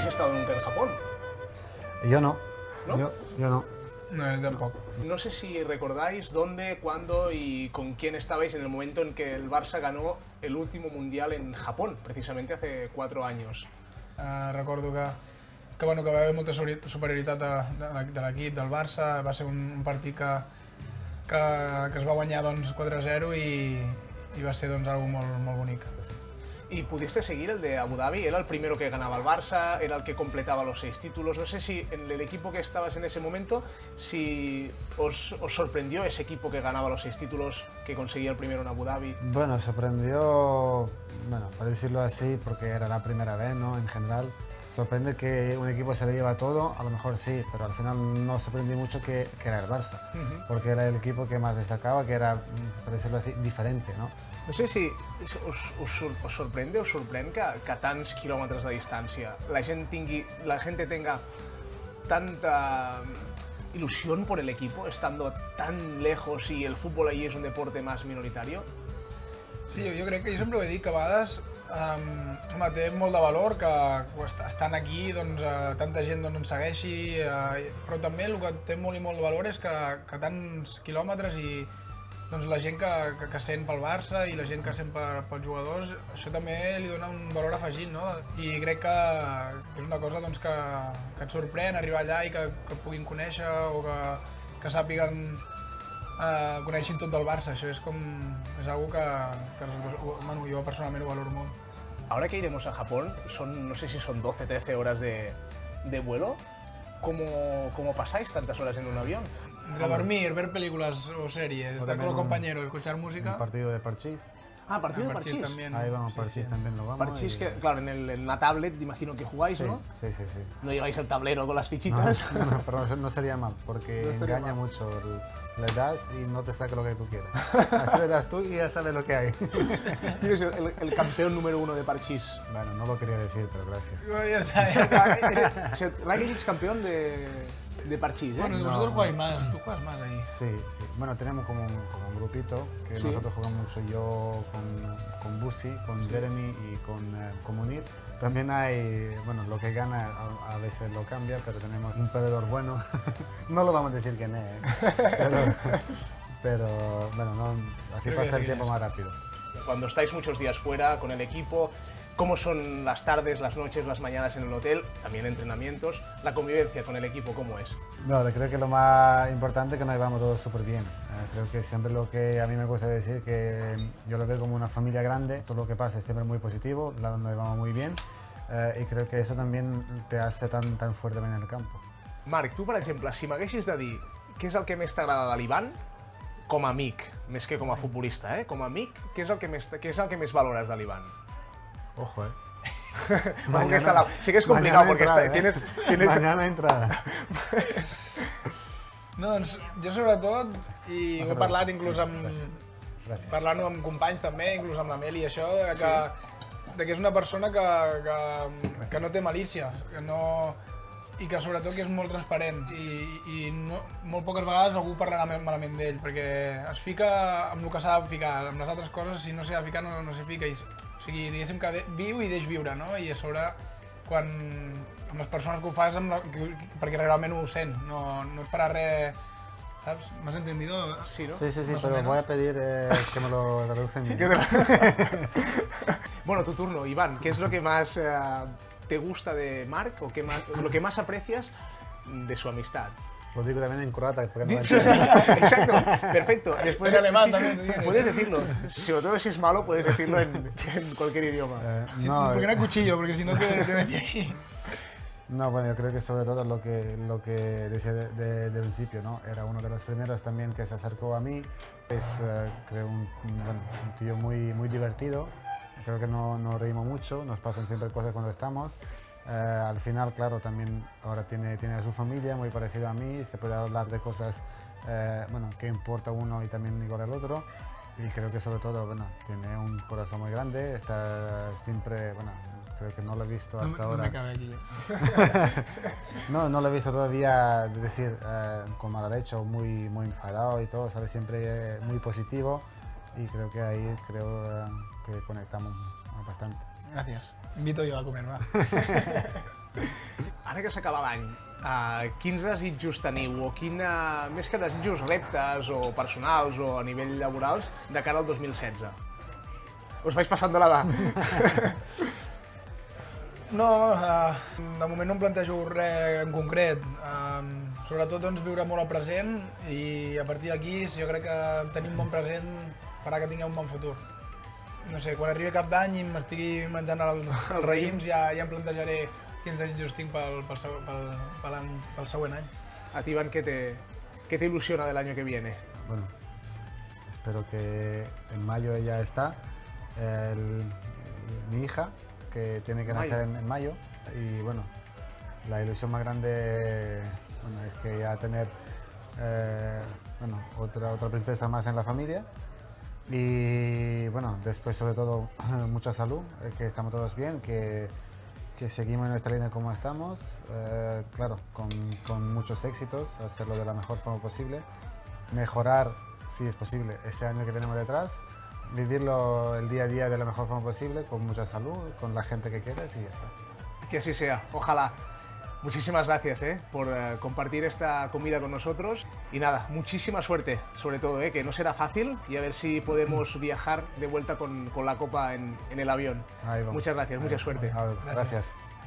habéis estado nunca en Japón. Yo no. ¿No? Yo no. No, yo tampoco. No sé si recordáis dónde, cuándo y con quién estabais en el momento en que el Barça ganó el último mundial en Japón, precisamente hace 4 anys. Recordo que, bueno, que va haver molta superioritat de l'equip del Barça, va ser un partit que es va guanyar doncs, 4-0 y va ser doncs, algo molt bonic. ¿Y pudiste seguir el de Abu Dhabi? Era el primero que ganaba el Barça, era el que completaba los 6 títulos. No sé si en el equipo que estabas en ese momento, si os sorprendió ese equipo que ganaba los 6 títulos, que conseguía el primero en Abu Dhabi. Bueno, sorprendió, bueno, para decirlo así, porque era la primera vez, ¿no? En general, sorprende que un equipo se le lleva todo, a lo mejor sí, pero al final no sorprendí mucho que era el Barça, porque era el equipo que más destacaba, que era, para decirlo así, diferente, ¿no? No sé si us sorprende o sorprèn que a tants quilòmetres de distància la gente tenga tanta ilusión por el equipo, estando tan lejos y el fútbol allí es un deporte más minoritario. Sí, yo creo que yo siempre he dicho que a vegades té molt de valor que estan aquí, doncs, tanta gent doncs, ens segueixi, però també el que té molt i molt de valor és que tants quilòmetres i doncs la gent que sent pel Barça i la gent que sent pels jugadors, això també li dona un valor afegit, no? I crec que és una cosa doncs, que et sorprèn arribar allà i que puguin conèixer o que sàpiguen, coneixin tot del Barça. Això és com, és algo que jo personalment ho valoro molt. Ahora que iremos a Japón, no sé si son 12-13 horas de vuelo. ¿Cómo pasáis tantas horas en un avión? Entre dormir, ver películas o series, estar con los compañeros, escuchar música. Un partido de Parchís. Ah, partido de Parchís. También. Ahí vamos, Parchís sí. También lo vamos. Parchís, y... que, claro, en la tablet imagino que jugáis, sí, ¿no? Sí, sí, sí. No lleváis el tablero con las fichitas. No, pero no sería mal, porque no engaña mal. Mucho. Le das y no te saca lo que tú quieras. Así le das tú y ya sabes lo que hay. Tienes el campeón número 1 de Parchís. Bueno, no lo quería decir, pero gracias. No, ya está, ya está. O sea, Rakitic es campeón de Parchís, ¿eh? Bueno, vosotros jugáis más, tú juegas más ahí. Sí, sí. Bueno, tenemos como un grupito, que sí. Nosotros jugamos mucho, yo con Busi, con sí. Jeremy y con Munir. También hay, bueno, lo que gana a veces lo cambia, pero tenemos un perdedor bueno. No lo vamos a decir quién es, pero bueno, no, así pasa el tiempo más rápido. Cuando estáis muchos días fuera con el equipo, ¿cómo son las tardes, las noches, las mañanas en el hotel? También entrenamientos. ¿La convivencia con el equipo cómo es? No, creo que lo más importante es que nos llevamos todos súper bien. Creo que siempre lo que a mí me gusta decir que yo lo veo como una familia grande. Todo lo que pasa es siempre muy positivo, nos llevamos muy bien. Y creo que eso también te hace tan fuerte en el campo. Marc, tú, por ejemplo, si m'haguessis de dir ¿qué es el que més t'agrada de l'Ivan? Como amic, més que como futbolista, ¿eh? Como amic, ¿qué es el que més valoras de l'Ivan? Ojo, ¿eh? Mañana, sí que es complicado porque entrada, tienes... Mañana entrada. No, doncs, jo sobretot, i ho he parlat inclús parlant-ho amb companys també, inclús amb la Meli, això, que és una persona que no té malícia, que no... i que sobretot que és molt transparent i molt poques vegades algú parlarà malament d'ell, perquè es fica amb el que s'ha de ficar, amb les altres coses, si no s'ha de ficar no s'hi fica. O sigui, diguéssim que viu i deix viure, no? I a sobre, quan amb les persones que ho fas, perquè realment ho sent, no et farà res, ¿sabes? ¿Me has entendido? Sí, ¿no? Sí, sí, sí, pero voy a pedir que me lo traducen. Bueno, tu turno, Iván, ¿qué es lo que más... ¿Te gusta de Marc o lo que más aprecias de su amistad? Lo digo también en croata. Porque no exacto, perfecto. Después en alemán también. Puedes decirlo. Si o todo si es malo, puedes decirlo en cualquier idioma. No, porque era cuchillo, porque si no te metí ahí. No, bueno, yo creo que sobre todo lo que decía de principio, ¿no? Era uno de los primeros también que se acercó a mí. Es, creo, un tío muy, muy divertido. Creo que nos reímos mucho, nos pasan siempre cosas cuando estamos. Al final, claro, también ahora tiene a su familia, muy parecido a mí, se puede hablar de cosas bueno, que importa uno y también igual al otro. Y creo que sobre todo, bueno, tiene un corazón muy grande, está siempre, bueno, creo que no lo he visto hasta ahora. No me cabe aquí. No lo he visto todavía, es decir, con mal hecho, muy, muy enfadado y todo, ¿sabes? Siempre muy positivo. Y creo que ahí que conectamos bastante. Gracias. Invito yo a comer más. parece que s'acaba l'any. Quins desitjos teniu? O quina... Més que desitjos, reptes o personals o a nivell laborals de cara al 2016? Us vaig passant de l'edat. No, de moment no em plantejo res en concret. Sobretot viure molt al present i a partir d'aquí, si jo crec que tenir un bon present farà que tingueu un bon futur. No sé, quan arribi Cap d'Any i m'estigui menjant els raïms ja em plantejaré quins desitjos tinc pel següent any. A ti, Iván, ¿qué te ilusiona del año que viene? Bueno, espero que en mayo ella está, mi hija, que tiene que nacer en mayo, y bueno, la ilusión más grande es que ya tener otra princesa más en la familia. Y bueno, después sobre todo mucha salud, que estamos todos bien, que seguimos en nuestra línea como estamos, claro, con muchos éxitos, hacerlo de la mejor forma posible, mejorar, si es posible, ese año que tenemos detrás, vivirlo el día a día de la mejor forma posible, con mucha salud, con la gente que quieres y ya está. Que así sea, ojalá. Muchísimas gracias por compartir esta comida con nosotros y nada, muchísima suerte, sobre todo, que no será fácil y a ver si podemos viajar de vuelta con la copa en el avión. Muchas gracias, mucha suerte. Gracias.